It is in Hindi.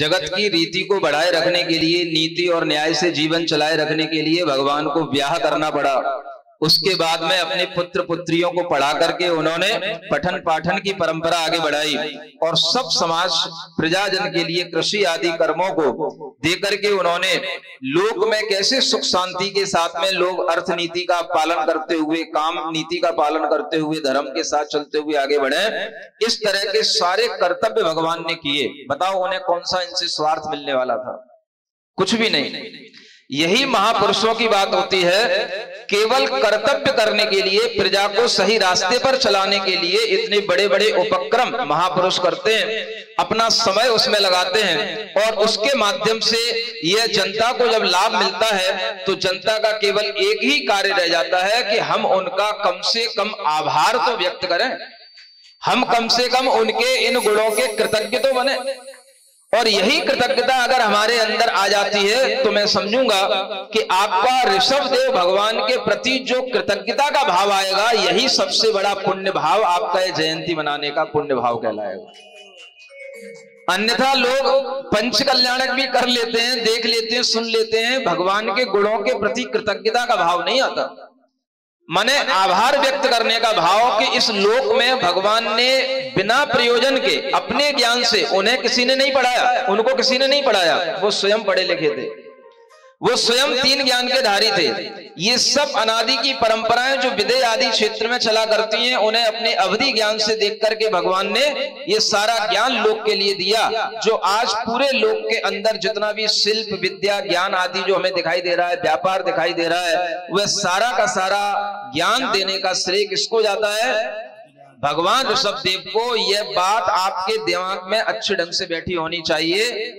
जगत की रीति को बढ़ाए रखने के लिए, नीति और न्याय से जीवन चलाए रखने के लिए भगवान को ब्याह करना पड़ा। उसके बाद में अपने पुत्र पुत्रियों को पढ़ा करके उन्होंने पठन पाठन की परंपरा आगे बढ़ाई और सब समाज प्रजाजन के लिए कृषि आदि कर्मों को देकर के उन्होंने लोक में कैसे सुख शांति के साथ में लोग अर्थनीति का पालन करते हुए, काम नीति का पालन करते हुए, धर्म के साथ चलते हुए आगे बढ़े, इस तरह के सारे कर्तव्य भगवान ने किए। बताओ उन्हें कौन सा इनसे स्वार्थ मिलने वाला था? कुछ भी नहीं। यही महापुरुषों की बात होती है, केवल कर्तव्य करने के लिए, प्रजा को सही रास्ते पर चलाने के लिए इतने बड़े बड़े उपक्रम महापुरुष करते हैं, अपना समय उसमें लगाते हैं और उसके माध्यम से यह जनता को जब लाभ मिलता है तो जनता का केवल एक ही कार्य रह जाता है कि हम उनका कम से कम आभार तो व्यक्त करें, हम कम से कम उनके इन गुणों के कृतज्ञ तो बने। और यही कृतज्ञता अगर हमारे अंदर आ जाती है तो मैं समझूंगा कि आपका ऋषभदेव भगवान के प्रति जो कृतज्ञता का भाव आएगा, यही सबसे बड़ा पुण्य भाव आपका ये जयंती मनाने का पुण्य भाव कहलाएगा। अन्यथा लोग पंच कल्याणक भी कर लेते हैं, देख लेते हैं, सुन लेते हैं, भगवान के गुणों के प्रति कृतज्ञता का भाव नहीं आता, माने आभार व्यक्त करने का भाव कि इस लोक में भगवान ने बिना प्रयोजन के अपने ज्ञान से, उन्हें किसी ने नहीं पढ़ाया, उनको किसी ने नहीं पढ़ाया, वो स्वयं पढ़े लिखे थे, वो स्वयं तीन ज्ञान के धारी थे। ये सब अनादि की परंपराएं जो विदेह आदि क्षेत्र में चला करती हैं, उन्हें अपने अवधि ज्ञान से देख करके भगवान ने ये सारा ज्ञान लोक के लिए दिया, जो आज पूरे लोक के अंदर जितना भी शिल्प, विद्या, ज्ञान आदि जो हमें दिखाई दे रहा है, व्यापार दिखाई दे रहा है, वह सारा का सारा ज्ञान देने का श्रेय किसको जाता है? भगवान ऋषभदेव को। यह बात आपके दिमाग में अच्छे ढंग से बैठी होनी चाहिए।